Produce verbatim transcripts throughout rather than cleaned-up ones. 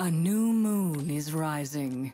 A new moon is rising.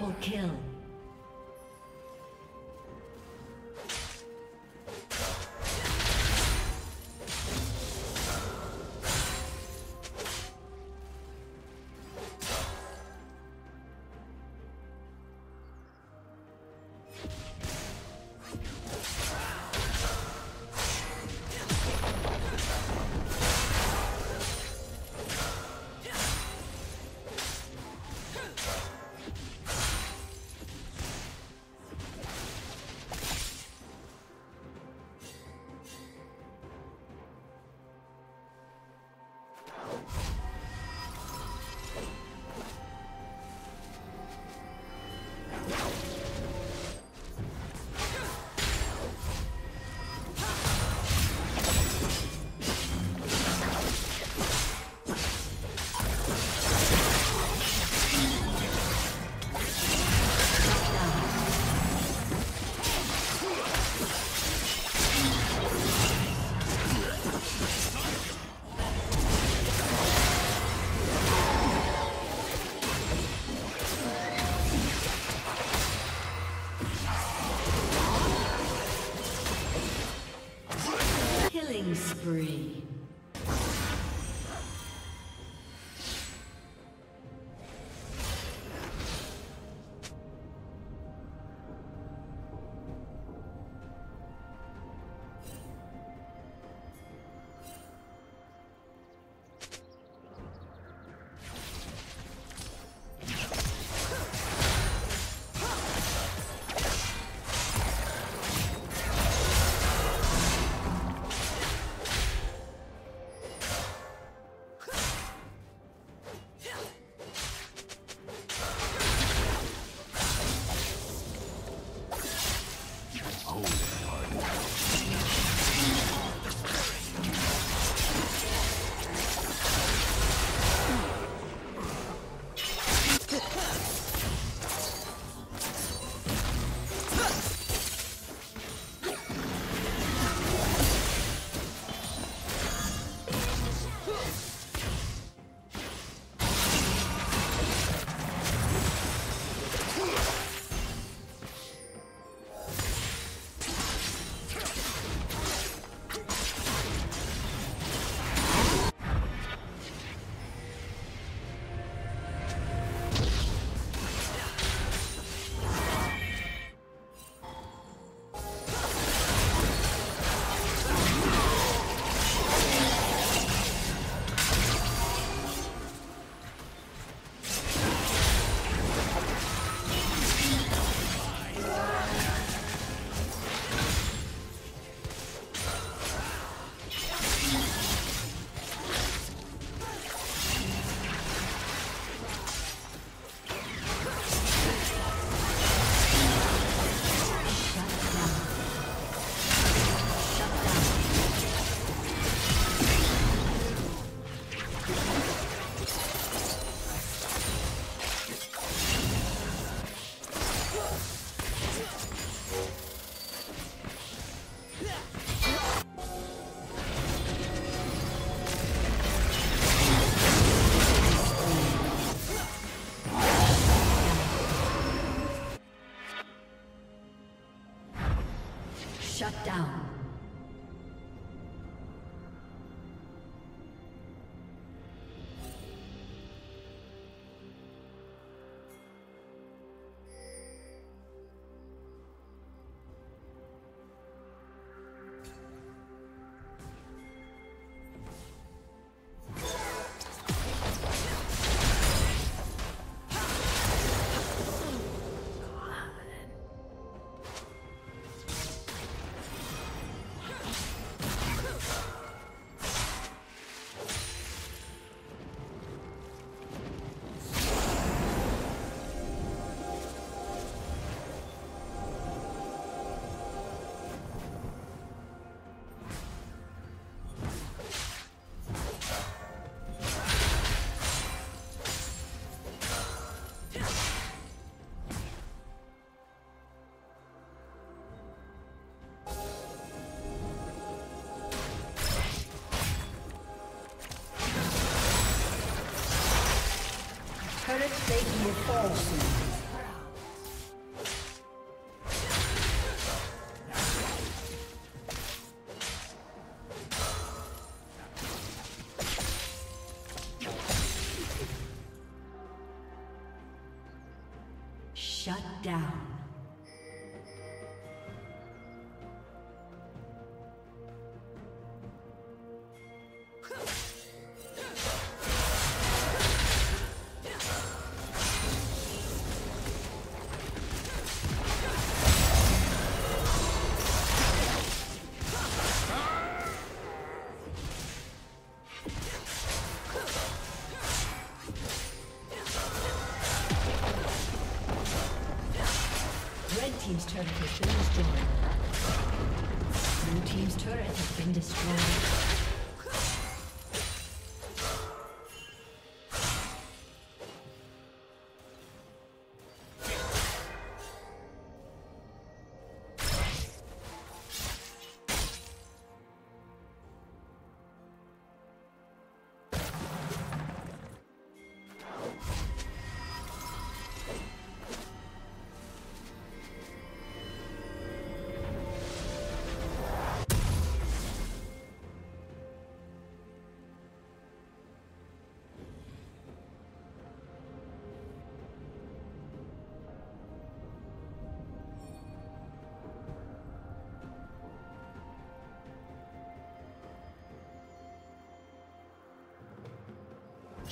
Double kill. Spree. Shut down. Turret plating will fall soon. Shut down. Team's turret has been destroyed. Blue team's turret has been destroyed.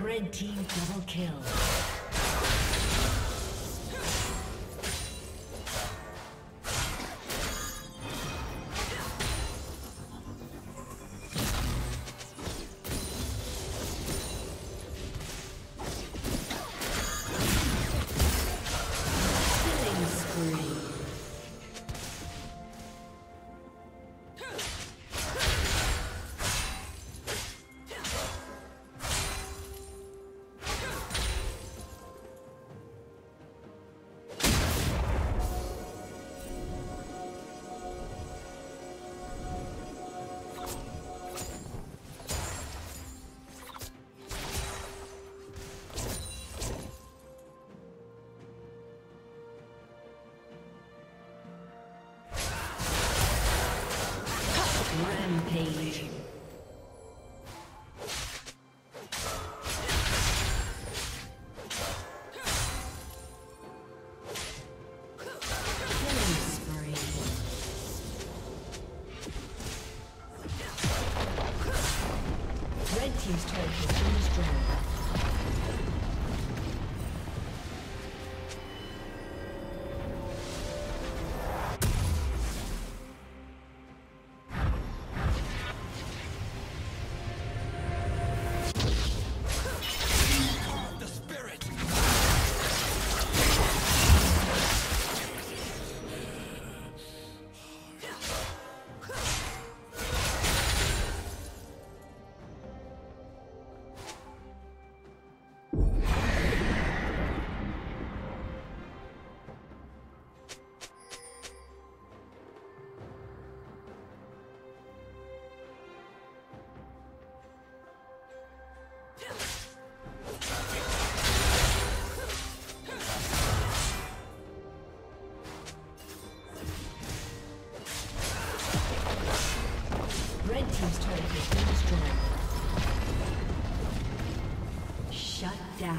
Red team double kill. Rampage. Shut down.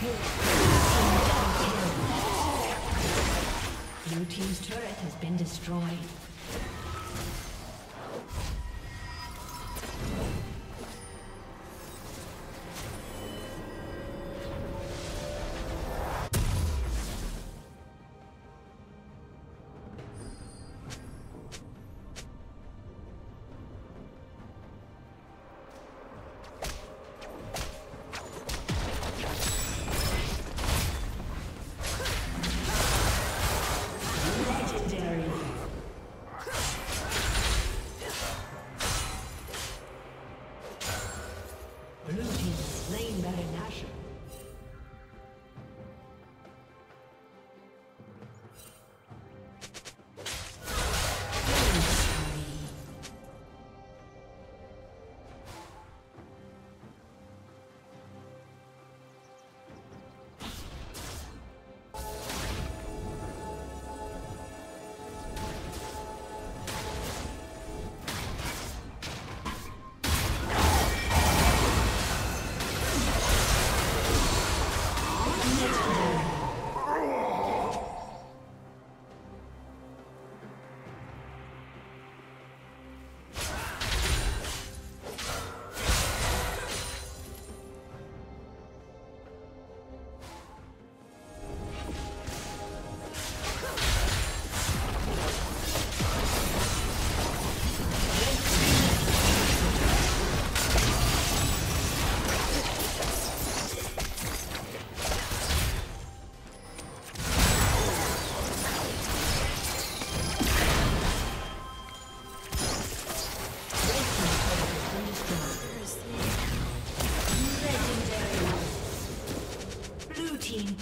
Blue team's turret has been destroyed.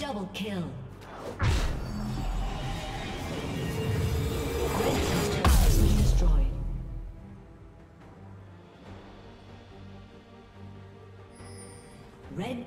Double kill. Red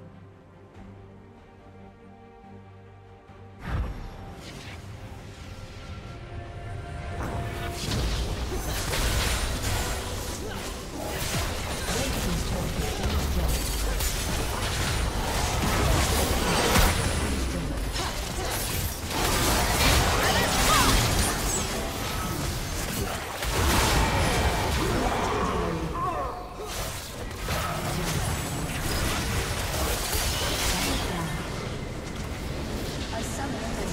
Some of